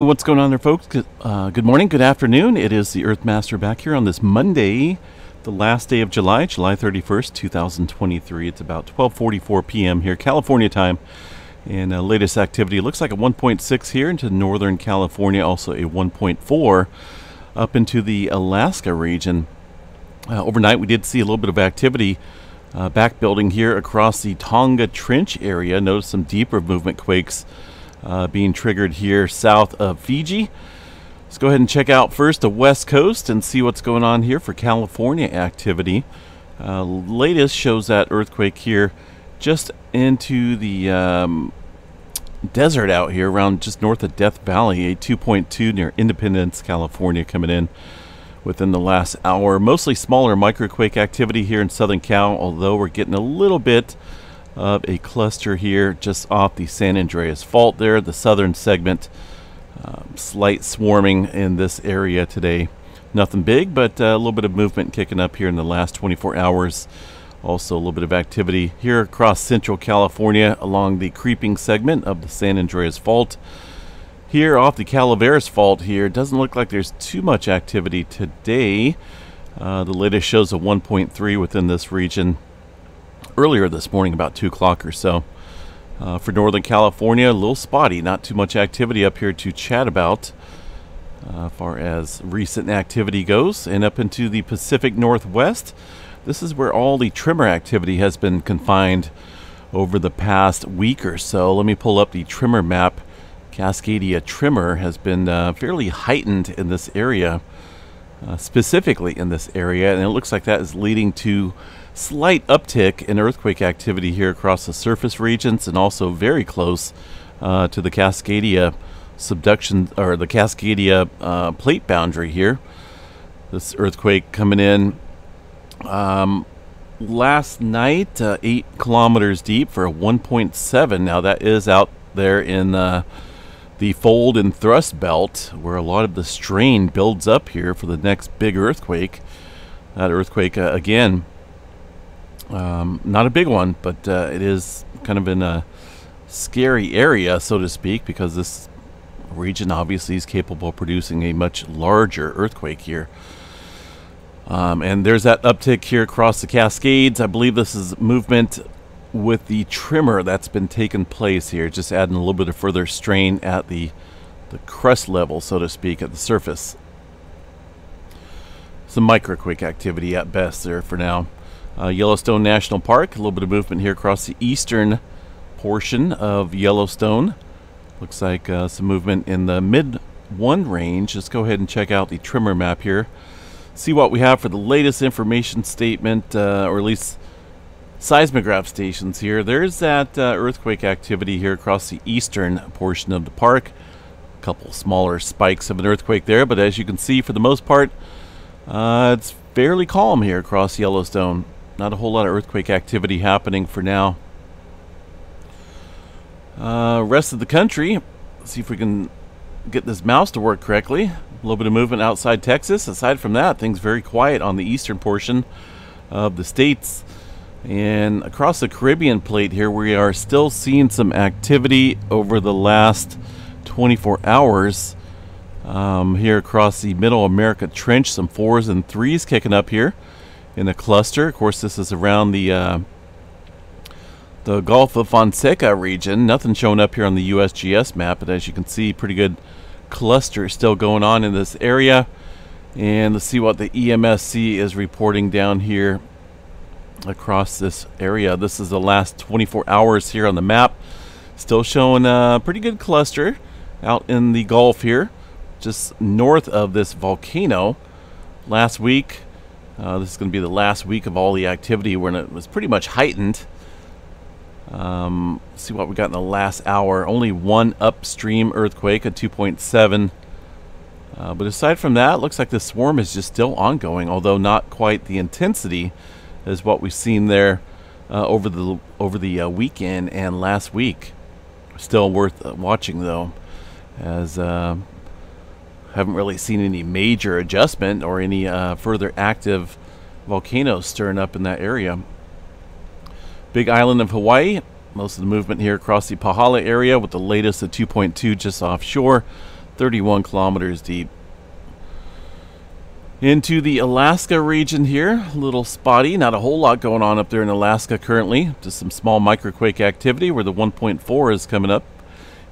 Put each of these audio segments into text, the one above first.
What's going on there, folks? Good morning, good afternoon. It is the Earth Master back here on this Monday, the last day of July, July 31st, 2023. It's about 12:44 p.m. here, California time. And latest activity looks like a 1.6 here into northern California, also a 1.4 up into the Alaska region. Overnight, we did see a little bit of activity back building here across the Tonga Trench area. Notice some deeper movement quakes being triggered here south of Fiji. Let's go ahead and check out first the west coast and see what's going on here for California activity. Latest shows that earthquake here just into the desert out here around just north of Death Valley, a 2.2 near Independence, California, coming in within the last hour. Mostly smaller microquake activity here in Southern Cal, although we're getting a little bit of a cluster here just off the San Andreas Fault there, the southern segment. Slight swarming in this area today. Nothing big, but a little bit of movement kicking up here in the last 24 hours. Also a little bit of activity here across central California along the creeping segment of the San Andreas Fault. Here off the Calaveras Fault here, doesn't look like there's too much activity today. The latest shows a 1.3 within this region earlier this morning, about 2 o'clock or so. For Northern California, a little spotty, not too much activity up here to chat about as far as recent activity goes. And up into the Pacific Northwest, this is where all the tremor activity has been confined over the past week or so. Let me pull up the tremor map. Cascadia tremor has been fairly heightened in this area, specifically in this area, and it looks like that is leading to slight uptick in earthquake activity here across the surface regions, and also very close to the Cascadia subduction, or the Cascadia plate boundary here. This earthquake coming in last night, 8 kilometers deep for a 1.7. Now that is out there in the fold and thrust belt, where a lot of the strain builds up here for the next big earthquake. That earthquake again, not a big one, but it is kind of in a scary area, so to speak, because this region obviously is capable of producing a much larger earthquake here. And there's that uptick here across the Cascades. I believe this is movement with the tremor that's been taking place here, just adding a little bit of further strain at the crust level, so to speak, at the surface. Some microquake activity at best there for now. Yellowstone National Park, a little bit of movement here across the eastern portion of Yellowstone. Looks like some movement in the mid-1 range. Let's go ahead and check out the tremor map here. See what we have for the latest information statement, or at least seismograph stations here. There's that earthquake activity here across the eastern portion of the park. A couple smaller spikes of an earthquake there, but as you can see, for the most part, it's fairly calm here across Yellowstone. Not a whole lot of earthquake activity happening for now. Rest of the country, let's see if we can get this mouse to work correctly. A little bit of movement outside Texas. Aside from that, things very quiet on the eastern portion of the states. And across the Caribbean plate here, we are still seeing some activity over the last 24 hours. Here across the Middle America Trench, some 4s and 3s kicking up here in a cluster. Of course, this is around the Gulf of Fonseca region. Nothing showing up here on the USGS map, but as you can see, pretty good cluster still going on in this area. And let's see what the EMSC is reporting down here across this area. This is the last 24 hours here on the map. Still showing a pretty good cluster out in the Gulf here, just north of this volcano. Last week, this is going to be the last week of all the activity when it was pretty much heightened. See what we got in the last hour. Only one upstream earthquake, a 2.7. But aside from that, it looks like the swarm is just still ongoing, although not quite the intensity as what we've seen there over the weekend and last week. Still worth watching though, as haven't really seen any major adjustment or any further active volcanoes stirring up in that area. Big Island of Hawaii, most of the movement here across the Pahala area, with the latest at 2.2 just offshore. 31 kilometers deep. Into the Alaska region here, a little spotty, not a whole lot going on up there in Alaska currently, just some small microquake activity where the 1.4 is coming up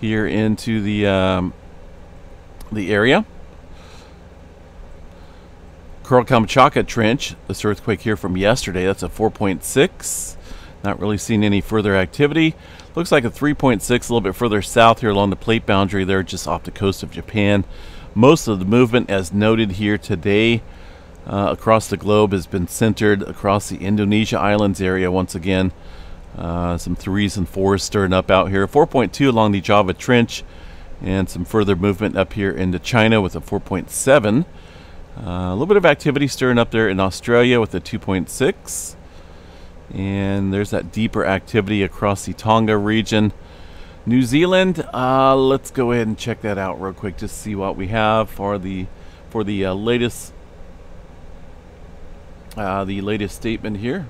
here into the area. Kamchatka Trench, this earthquake here from yesterday, that's a 4.6. Not really seeing any further activity. Looks like a 3.6 a little bit further south here along the plate boundary there, just off the coast of Japan. Most of the movement, as noted here today, across the globe has been centered across the Indonesia Islands area once again. Some 3s and 4s stirring up out here. 4.2 along the Java Trench, and some further movement up here into China with a 4.7. A little bit of activity stirring up there in Australia with a 2.6. And there's that deeper activity across the Tonga region. New Zealand, let's go ahead and check that out real quick, just see what we have for the latest statement here.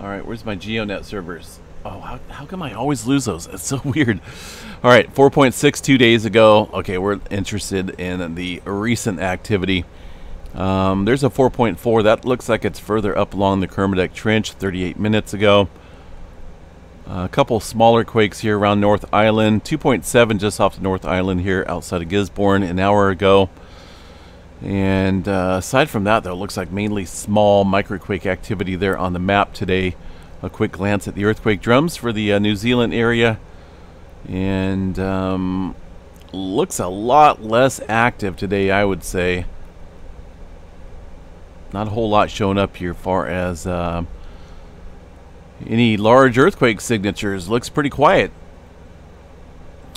All right, where's my GeoNet servers? Oh, how come I always lose those? It's so weird. All right, 4.6 2 days ago. Okay, we're interested in the recent activity. There's a 4.4. That looks like it's further up along the Kermadec Trench 38 minutes ago. A couple smaller quakes here around North Island. 2.7 just off the North Island here outside of Gisborne an hour ago. And aside from that, though, it looks like mainly small microquake activity there on the map today. A quick glance at the earthquake drums for the New Zealand area. And looks a lot less active today, I would say. Not a whole lot showing up here far as any large earthquake signatures. Looks pretty quiet.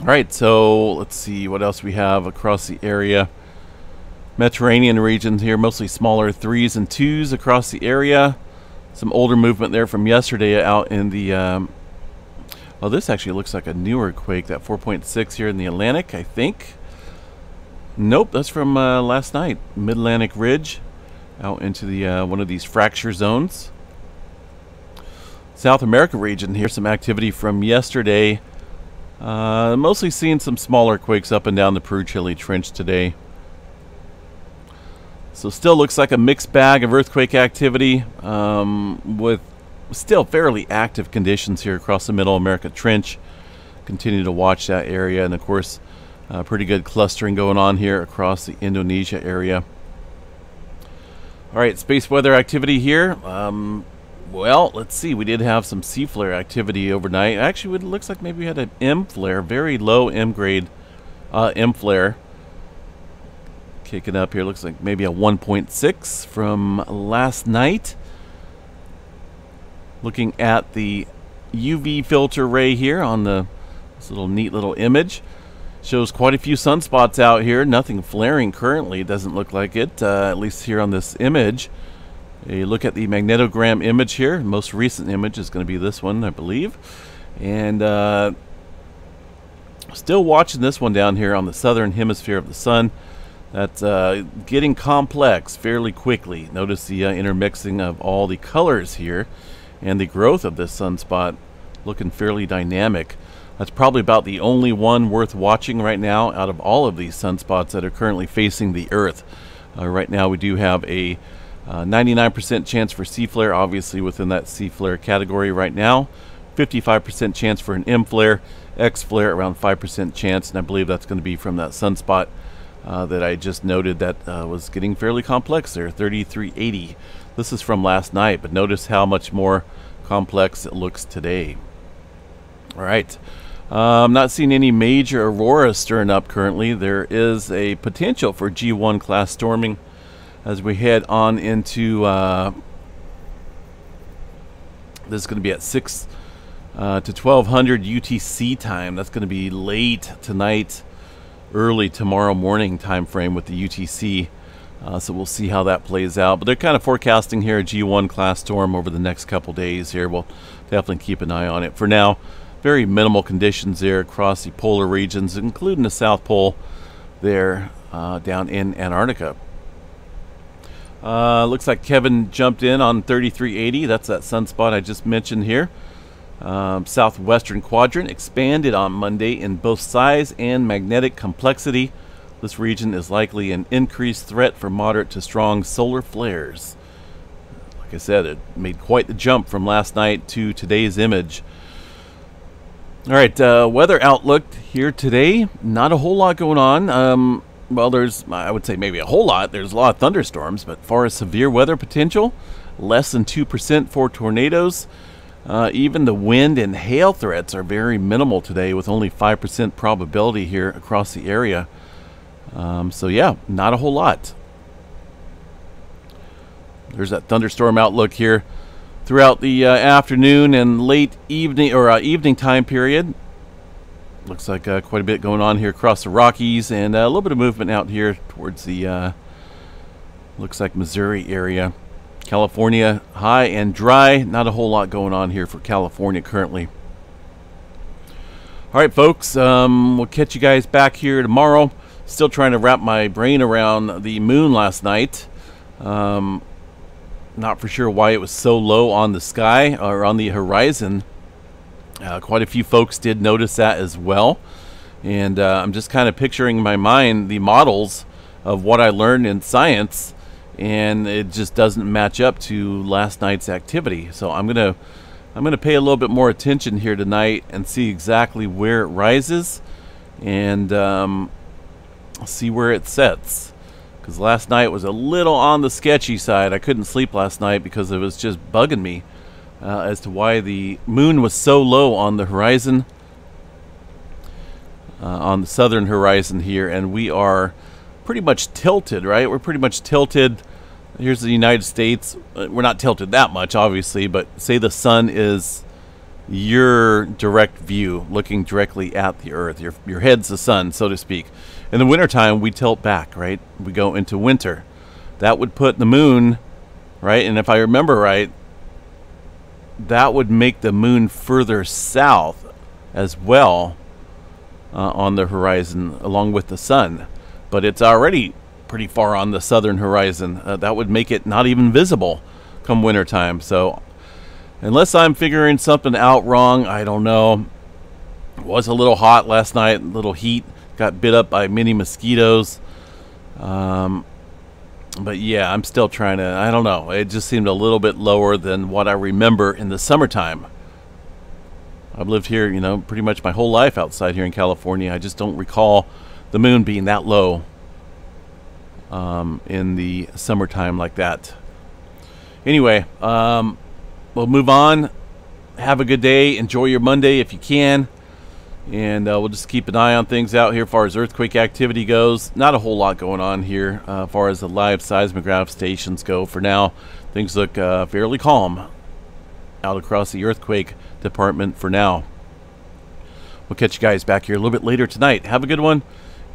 All right, so let's see what else we have across the area. Mediterranean regions here, mostly smaller 3s and 2s across the area. Some older movement there from yesterday out in the... well, this actually looks like a newer quake, that 4.6 here in the Atlantic, I think. Nope, that's from last night. Mid-Atlantic Ridge out into the one of these fracture zones. South America region here, some activity from yesterday. Mostly seeing some smaller quakes up and down the Peru-Chile Trench today. So still looks like a mixed bag of earthquake activity with still fairly active conditions here across the Middle America Trench. Continue to watch that area, and of course pretty good clustering going on here across the Indonesia area. All right, space weather activity here. Well, let's see. We did have some C flare activity overnight. Actually, it looks like maybe we had an M flare, very low M grade M flare. Kicking up here, looks like maybe a 1.6 from last night. Looking at the UV filter ray here on this little neat little image. Shows quite a few sunspots out here. Nothing flaring currently. Doesn't look like it, at least here on this image. A look at the magnetogram image here. Most recent image is going to be this one, I believe. And still watching this one down here on the southern hemisphere of the sun. That's getting complex fairly quickly. Notice the intermixing of all the colors here and the growth of this sunspot looking fairly dynamic. That's probably about the only one worth watching right now out of all of these sunspots that are currently facing the Earth. Right now we do have a 99% chance for C-flare, obviously within that C-flare category right now. 55% chance for an M-flare, X-flare around 5% chance, and I believe that's going to be from that sunspot that I just noted that was getting fairly complex there, 3380. This is from last night, but notice how much more complex it looks today. All right. I'm not seeing any major aurora stirring up currently. There is a potential for G1 class storming as we head on into this is going to be at 6 to 1200 UTC time. That's going to be late tonight, early tomorrow morning time frame with the UTC. So we'll see how that plays out. But they're kind of forecasting here a G1 class storm over the next couple days here. We'll definitely keep an eye on it. For now, very minimal conditions there across the polar regions, including the South Pole there down in Antarctica. Looks like Kevin jumped in on 3380. That's that sunspot I just mentioned here. Southwestern quadrant expanded on Monday in both size and magnetic complexity. This region is likely an increased threat for moderate to strong solar flares. Like I said, it made quite the jump from last night to today's image. All right, weather outlook here today. Not a whole lot going on. Well, there's, I would say maybe a whole lot. There's a lot of thunderstorms, but as far as severe weather potential, less than 2% for tornadoes. Even the wind and hail threats are very minimal today, with only 5% probability here across the area. So yeah, not a whole lot. There's that thunderstorm outlook here throughout the afternoon and late evening or evening time period. Looks like quite a bit going on here across the Rockies, and a little bit of movement out here towards the looks like Missouri area. California, high and dry. Not a whole lot going on here for California currently. All right, folks, we'll catch you guys back here tomorrow. Still trying to wrap my brain around the moon last night. Not for sure why it was so low on the sky or on the horizon. Quite a few folks did notice that as well. And I'm just kind of picturing in my mind the models of what I learned in science, and it just doesn't match up to last night's activity. So I'm gonna pay a little bit more attention here tonight and see exactly where it rises, and see where it sets, because last night was a little on the sketchy side. I couldn't sleep last night because it was just bugging me as to why the moon was so low on the horizon, on the southern horizon here. And we are pretty much tilted, right? We're pretty much tilted. Here's the United States. We're not tilted that much, obviously, but say the sun is your direct view, looking directly at the earth. Your head's the sun, so to speak. In the wintertime, we tilt back, right? We go into winter. That would put the moon, right? And if I remember right, that would make the moon further south as well on the horizon, along with the sun. But it's already pretty far on the southern horizon. That would make it not even visible come wintertime. So unless I'm figuring something out wrong, I don't know. It was a little hot last night, a little heat. Got bit up by many mosquitoes. But yeah, I'm still trying to, I don't know. It just seemed a little bit lower than what I remember in the summertime. I've lived here, you know, pretty much my whole life outside here in California. I just don't recall the moon being that low in the summertime like that. Anyway, we'll move on. Have a good day. Enjoy your Monday if you can. And we'll just keep an eye on things out here as far as earthquake activity goes. Not a whole lot going on here as far as the live seismograph stations go for now. Things look fairly calm out across the earthquake department for now. We'll catch you guys back here a little bit later tonight. Have a good one.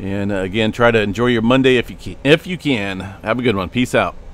And again, try to enjoy your Monday if you can. Have a good one. Peace out.